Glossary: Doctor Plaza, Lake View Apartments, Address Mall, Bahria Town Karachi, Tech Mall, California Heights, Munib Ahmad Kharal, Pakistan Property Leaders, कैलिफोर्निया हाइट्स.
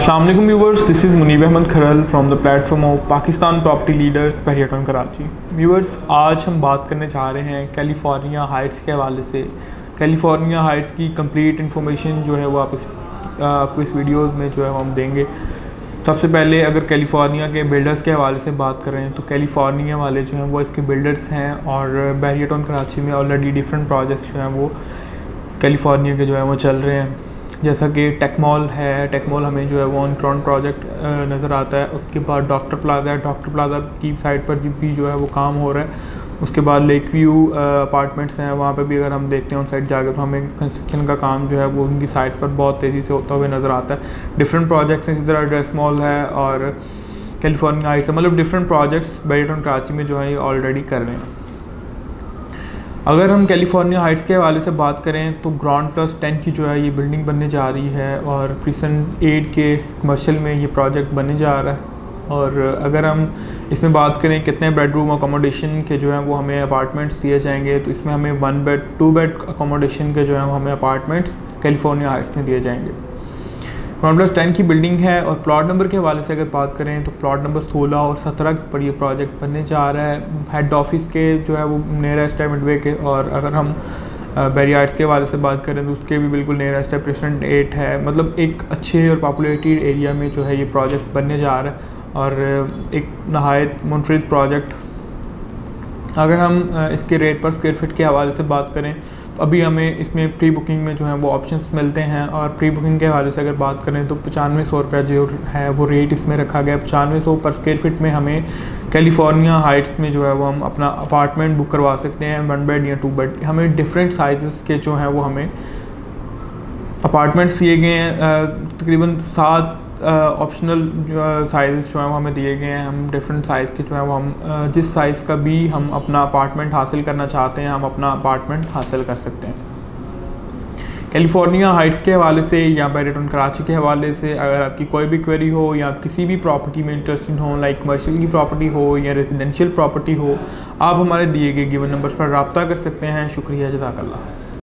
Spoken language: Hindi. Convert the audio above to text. अस्सलाम वालेकुम viewers, this is Munib Ahmed Kharal from the platform of Pakistan property leaders Bahria town Karachi. Viewers, आज हम बात करने चाह रहे हैं कैलिफोर्निया हाइट्स के हवाले से। कैलिफोर्निया हाइट्स की कंप्लीट इन्फॉर्मेशन जो है वो आपको इस वीडियोज़ में जो है हम देंगे। सबसे पहले अगर कैलिफोर्निया के बिल्डर्स के हवाले से बात करें तो कैलिफोर्निया वाले जो हैं वो इसके बिल्डर्स हैं और बहरिया टाउन कराची में ऑलरेडी डिफरेंट प्रोजेक्ट्स जो हैं वो कैलिफोर्निया के जो है वो चल रहे हैं। जैसा कि टेक मॉल है, टेक मॉल हमें जो है वो ऑन ग्राउंड प्रोजेक्ट नज़र आता है। उसके बाद डॉक्टर प्लाजा है, डॉक्टर प्लाजा की साइड पर भी जो है वो काम हो रहा है। उसके बाद लेक व्यू अपार्टमेंट्स हैं, वहाँ पर भी अगर हम देखते हैं उन साइड जाकर तो हमें कंस्ट्रक्शन का काम जो है वो उनकी साइड्स पर बहुत तेज़ी से होता हुआ नज़र आता है। डिफरेंट प्रोजेक्ट्स हैं, इसी तरह एड्रेस मॉल है और कैलिफोर्निया हाइट्स है, मतलब different projects Bahria town Karachi में जो है ये ऑलरेडी कर रहे हैं। अगर हम कैलिफोर्निया हाइट्स के हवाले से बात करें तो ग्राउंड प्लस 10 की जो है ये बिल्डिंग बनने जा रही है और प्रीसेंट 8 के कमर्शियल में ये प्रोजेक्ट बनने जा रहा है। और अगर हम इसमें बात करें कितने बेडरूम अकोमोडेशन के जो हैं वो हमें अपार्टमेंट्स दिए जाएंगे तो इसमें हमें 1 बेड 2 बेड अकोमोडेशन के जो है वो हमें अपार्टमेंट्स कैलिफोर्निया हाइट्स में दिए जाएंगे। ग्राउंड प्लस 10 की बिल्डिंग है और प्लॉट नंबर के हवाले से अगर बात करें तो प्लॉट नंबर 16 और 17 पर ये प्रोजेक्ट बनने जा रहा है। हेड ऑफिस के जो है वो नियरेस्ट है मिडवे के, और अगर हम बहरिया हाइट्स के हवाले से बात करें तो उसके भी बिल्कुल नियरेस्ट है, प्रीसेंट 8 है। मतलब एक अच्छे और पॉपुलेटेड एरिया में जो है ये प्रोजेक्ट बनने जा रहा है और एक नहायत मुनफरिद प्रोजेक्ट। अगर हम इसके रेट पर स्क्वायर फिट के हवाले से बात करें तो अभी हमें इसमें प्री बुकिंग में जो है वो ऑप्शंस मिलते हैं और प्री बुकिंग के हवाले से अगर बात करें तो 9500 रुपया जो है वो रेट इसमें रखा गया है। 9500 पर स्क्वायर फिट में हमें कैलिफोर्निया हाइट्स में जो है वो हम अपना अपार्टमेंट बुक करवा सकते हैं, 1 बेड या 2 बेड। हमें डिफरेंट साइज़ के जो हैं वो हमें अपार्टमेंट्स दिए गए हैं, तकरीबन 7 ऑप्शनल साइज़ जो हैं वो हमें दिए गए हैं। हम डिफरेंट साइज़ के जो हैं वो हम जिस साइज़ का भी हम अपना अपार्टमेंट हासिल करना चाहते हैं हम अपना अपार्टमेंट हासिल कर सकते हैं। कैलिफोर्निया हाइट्स के हवाले से या बहरिया टाउन कराची के हवाले से अगर आपकी कोई भी क्वेरी हो या आप किसी भी प्रॉपर्टी में इंटरेस्टेड हों, लाइक कमर्शियल की प्रॉपर्टी हो या रेजिडेंशियल प्रॉपर्टी हो, आप हमारे दिए गए गिवन नंबर्स पर रब्ता कर सकते हैं। शुक्रिया, जज़ाकल्लाह।